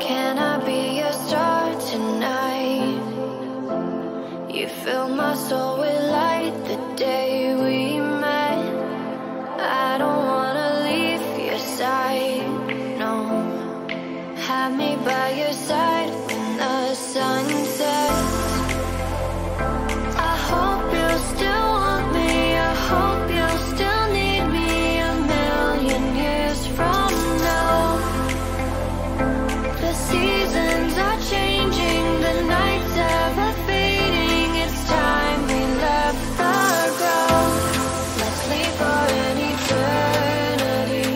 Can I be your star tonight? You fill my soul with light the day we met. I don't wanna leave your side, no. Have me by your side when the sun sets. I hope you'll still want me. I hope you'll still need me a million years from now. The seasons are changing, the nights ever fading. It's time we left the ground. Let's leave for an eternity.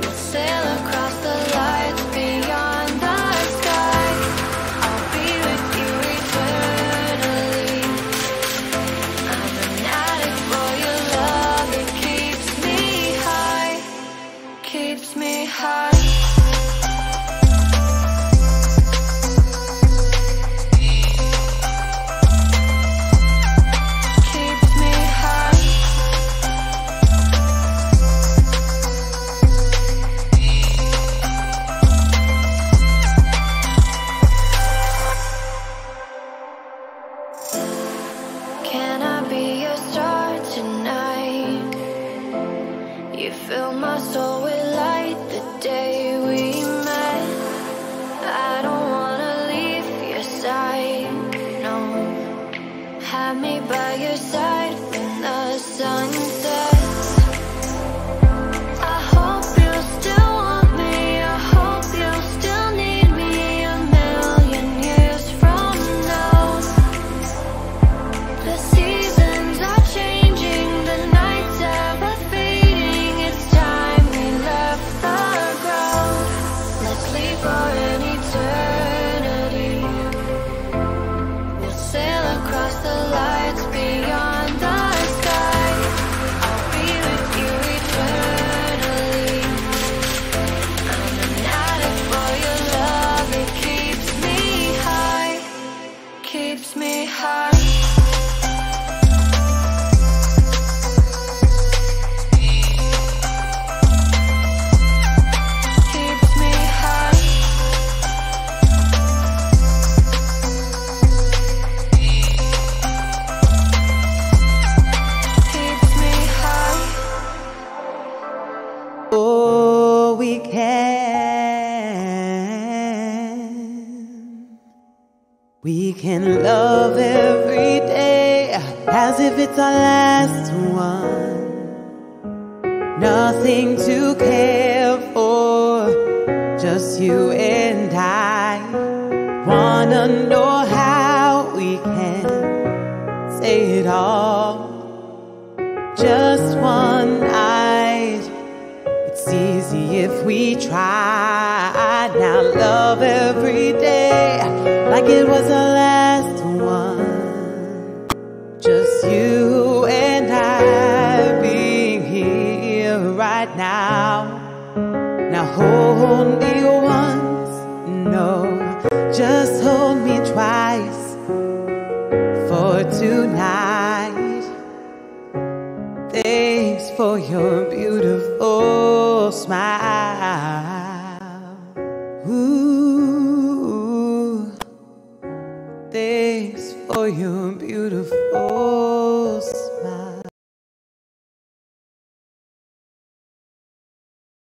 We'll sail across the lights beyond the sky. I'll be with you eternally. I'm an addict for your love. It keeps me high, keeps me high. We can love every day as if it's our last one. Nothing to care for, just you and I. Wanna know how we can say it all. Just one night, it's easy if we try. Now love every day like it was our last. Just you and I being here right now. Now hold me once, no, just hold me twice for tonight. Thanks for your beautiful smile. Ooh, thanks for your